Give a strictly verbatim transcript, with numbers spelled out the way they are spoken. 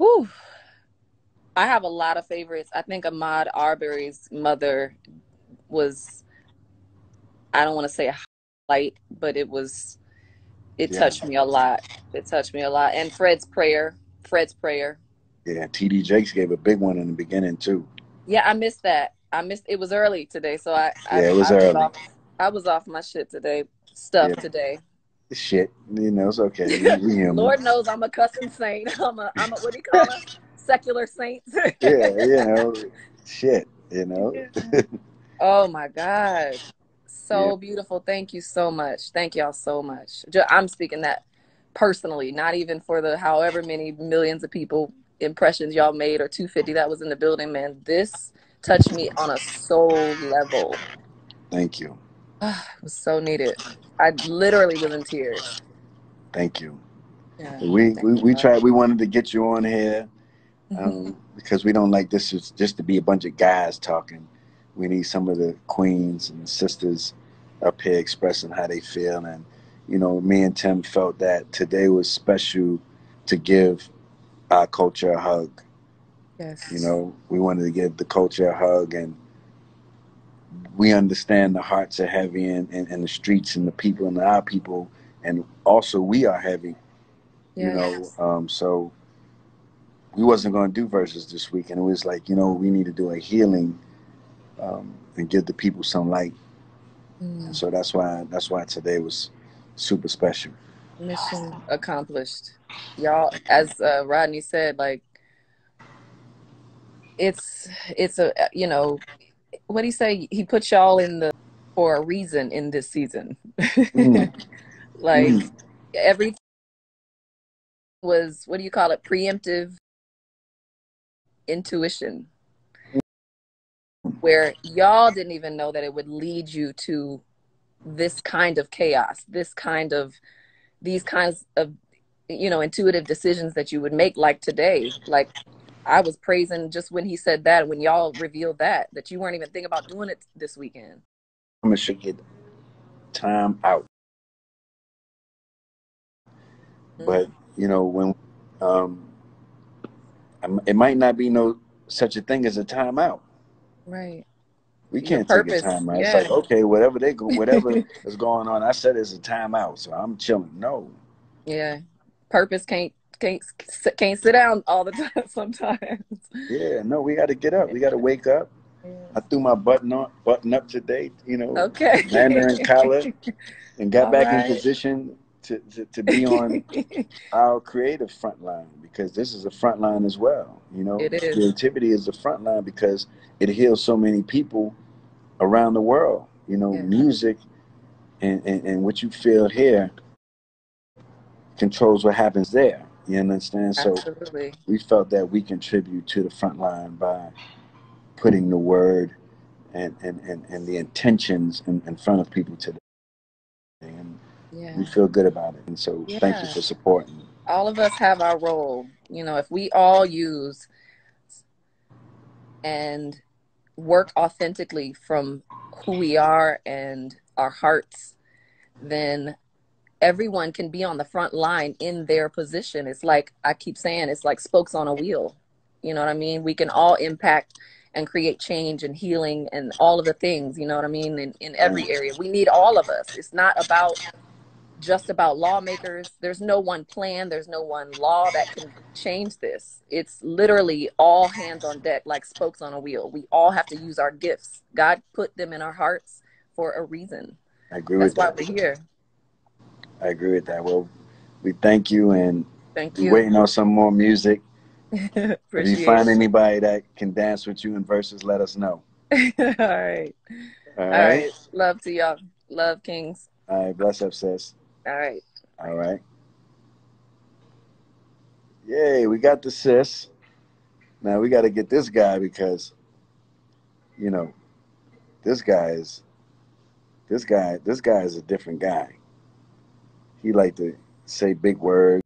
Whew. I have a lot of favorites. I think Ahmaud Arbery's mother was, I don't want to say a highlight, but it was, it yeah. touched me a lot. It touched me a lot. And Fred's prayer, Fred's prayer. Yeah, T D Jakes gave a big one in the beginning too. Yeah, I missed that. I missed, it was early today. So I, I, yeah, it was I, early. Was off, I was off my shit today, stuff yeah. today. Shit, you know, it's okay. Lord knows I'm a cussing saint. I'm a, I'm a what do you call it? Secular saint. Yeah, you know, shit, you know. Oh my God. So yeah. beautiful. Thank you so much. Thank y'all so much. I'm speaking that personally, not even for the however many millions of people impressions y'all made or two fifty that was in the building, man. This touched me on a soul level. Thank you. Oh, it was so needed. I literally was in tears. Thank you. Yeah, we thank we, you we tried. We wanted to get you on here um, because we don't like this is just to be a bunch of guys talking. We need some of the queens and sisters up here expressing how they feel. And, you know, me and Tim felt that today was special to give our culture a hug. Yes. You know, we wanted to give the culture a hug, and we understand the hearts are heavy, and, and, and the streets and the people and our people, and also we are heavy, yes. you know. Um, so we wasn't going to do verses this week, and it was like, you know, we need to do a healing um, and give the people some light. Mm. And so that's why that's why today was super special. Mission accomplished, y'all. As uh, Rodney said, like it's it's a you know. What do you say? He put y'all in the for a reason in this season. Mm. Like mm. everything was, what do you call it? Preemptive intuition, mm. where y'all didn't even know that it would lead you to this kind of chaos, this kind of these kinds of you know intuitive decisions that you would make, like today, like. I was praising just when he said that, when y'all revealed that, that you weren't even thinking about doing it this weekend. I'm going to get time out. Mm-hmm. But, you know, when um, it might not be no such a thing as a timeout. Right. We can't take a timeout. Yeah. It's like, okay, whatever they go, whatever is going on, I said it's a timeout, so I'm chilling. No. Yeah. Purpose can't. Can't can't sit down all the time sometimes. Yeah, no, we got to get up. We got to wake up. Yeah. I threw my button on, button up today, you know, okay. Mandarin collar, and got all back right. in position to, to, to be on our creative front line, because this is a front line as well. You know, it is. Creativity is the front line because it heals so many people around the world. You know, yeah. music and, and, and what you feel here controls what happens there. You understand? So absolutely. We felt that we contribute to the front line by putting the word and, and, and, and the intentions in, in front of people today. And yeah. we feel good about it. And so yeah. thank you for supporting. All of us have our role. You know, if we all use and work authentically from who we are and our hearts, then everyone can be on the front line in their position. It's like, I keep saying, it's like spokes on a wheel. You know what I mean? We can all impact and create change and healing and all of the things, you know what I mean? In, in every area, we need all of us. It's not about just about lawmakers. There's no one plan. There's no one law that can change this. It's literally all hands on deck, like spokes on a wheel. We all have to use our gifts. God put them in our hearts for a reason. I agree with that. That's why we're here. I agree with that. Well, we thank you, and thank you. We're waiting on some more music. If you find anybody that can dance with you in verses, let us know. All right. All right. All right. Love to y'all. Love, Kings. All right. Bless up, sis. All right. All right. Yay, we got the sis. Now we got to get this guy because, you know, this guy is, this guy, this guy is a different guy. He like to say big words.